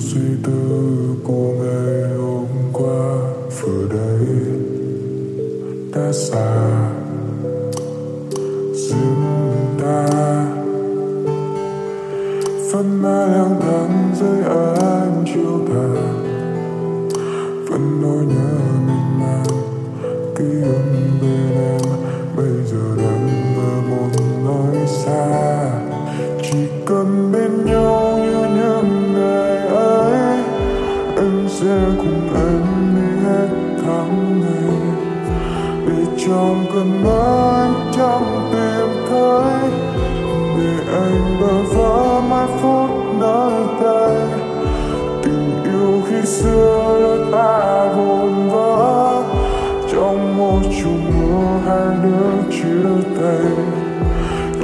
suy tư của ngày hôm qua vừa đây đã xa dừng ta vẫn mãi lang thang dưới ánh chiều tà, vẫn nỗi nhớ mình mang ký ức bên em bây giờ đang mơ một nơi xa, chỉ cần bên nhau như những ngày ấy anh sẽ cùng em đi hết tháng ngày để trong cơn mơ anh chẳng tìm thấy để anh bơ vơ mãi phút nơi đây tình yêu khi xưa đôi ta vồn vỡ trong một chung mưa hai đứa chia tay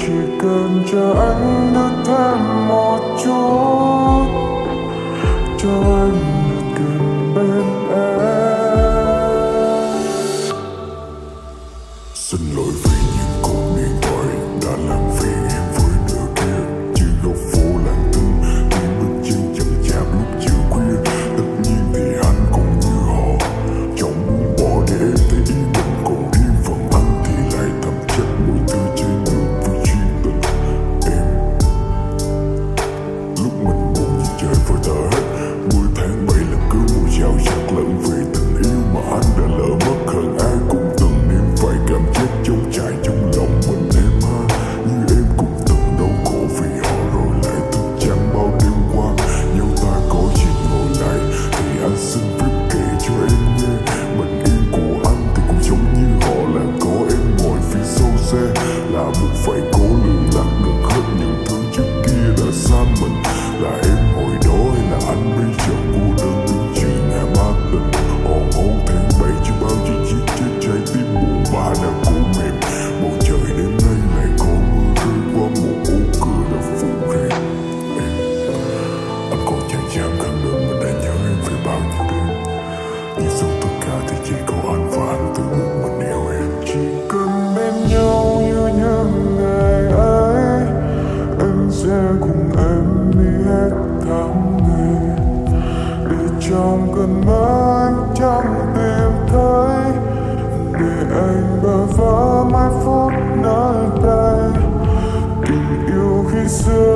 chỉ cần chờ anh được thêm một chút cho anh được gần bên em. Xin lỗi vì những cuộc điện thoại đã làm phiền em với nửa kia chứ góc phố làng tưng tiếng bước chân chậm chạp lúc chưa khuya, tất nhiên thì anh cũng như họ chẳng muốn bỏ để em thấy ý mình còn riêng phần anh thì lại thầm chất mùi tư trên đường với chuyên tình em lúc mình buồn như trời vừa thở hết mùi tháng bảy là cứ mùi giao giặc lẫn về tình yêu mà anh đã lỡ mất hơn ai cũng từng niềm phải cảm giác chống trải trong lòng mình em ha, như em cũng từng đau khổ vì họ rồi lại thức chẳng bao đêm qua nhau ta có chuyện ngồi lại thì anh xin phép kể cho em nghe mình yêu của anh thì cũng giống như họ là có em ngồi phía sau xe là buộc phải cố lường lạc được hết những thứ trước kia đã xa mình là em hồi đó hay là anh bây giờ cô đơn những chuyện em ác tình hồn hôn tháng bảy chưa bao nhiêu chiếc trái trái tim buồn bã đã cố mềm bầu trời đêm nay lại có mưa rơi qua một ô cửa đã phủ rèm em anh còn chẳng dám khẳng định mình đã nhớ em về bao nhiêu đêm nhưng sau tất cả thì chỉ có anh và anh tự mình yêu em chỉ cần bên nhau như những ngày ấy anh sẽ cùng em đi hết tháng ngày để trong cơn mơ anh chẳng tìm thấy để anh bơ vơ mãi phút nơi đây tình yêu khi xưa